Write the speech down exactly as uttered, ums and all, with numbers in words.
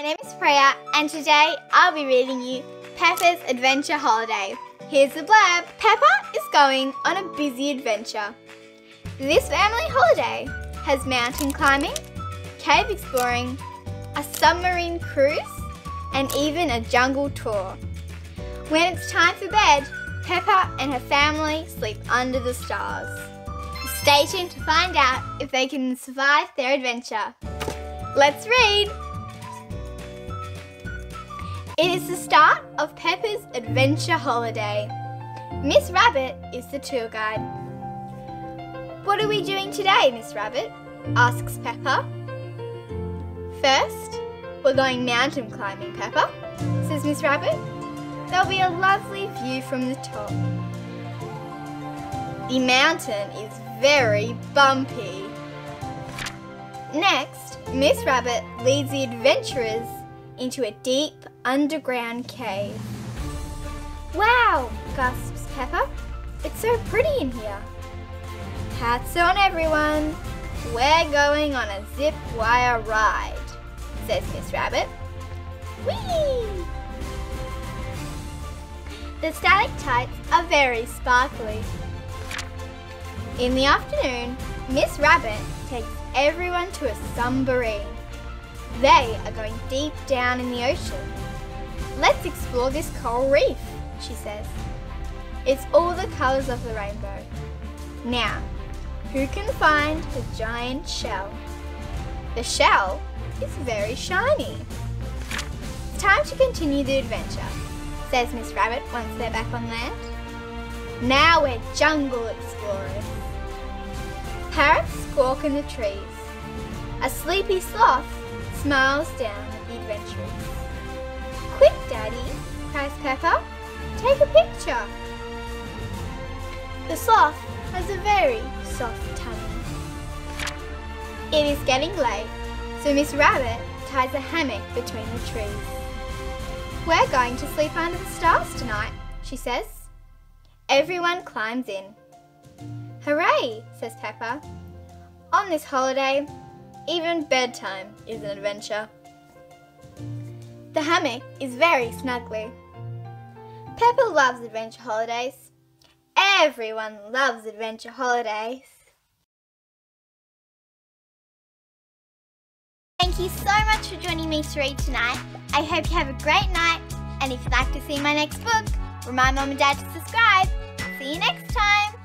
My name is Freya, and today I'll be reading you Peppa's Adventure Holiday. Here's the blurb. Peppa is going on a busy adventure. This family holiday has mountain climbing, cave exploring, a submarine cruise, and even a jungle tour. When it's time for bed, Peppa and her family sleep under the stars. Stay tuned to find out if they can survive their adventure. Let's read! It is the start of Peppa's Adventure Holiday. Miss Rabbit is the tour guide. What are we doing today, Miss Rabbit? Asks Peppa. First, we're going mountain climbing, Peppa, says Miss Rabbit. There'll be a lovely view from the top. The mountain is very bumpy. Next, Miss Rabbit leads the adventurers into a deep underground cave. Wow, gasps Peppa. It's so pretty in here. Hats on everyone. We're going on a zip wire ride, says Miss Rabbit. Whee! The stalactites are very sparkly. In the afternoon, Miss Rabbit takes everyone to a submarine. They are going deep down in the ocean. Let's explore this coral reef, she says. It's all the colours of the rainbow. Now, who can find the giant shell? The shell is very shiny. It's time to continue the adventure, says Miss Rabbit once they're back on land. Now we're jungle explorers. Parrots squawk in the trees. A sleepy sloth smiles down at the adventurers. Quick, Daddy, cries Peppa. Take a picture. The sloth has a very soft tummy. It is getting late, so Miss Rabbit ties a hammock between the trees. We're going to sleep under the stars tonight, she says. Everyone climbs in. Hooray, says Peppa. On this holiday, even bedtime is an adventure. The hammock is very snuggly. Peppa loves adventure holidays. Everyone loves adventure holidays. Thank you so much for joining me to read tonight. I hope you have a great night. And if you'd like to see my next book, remind Mum and Dad to subscribe. See you next time.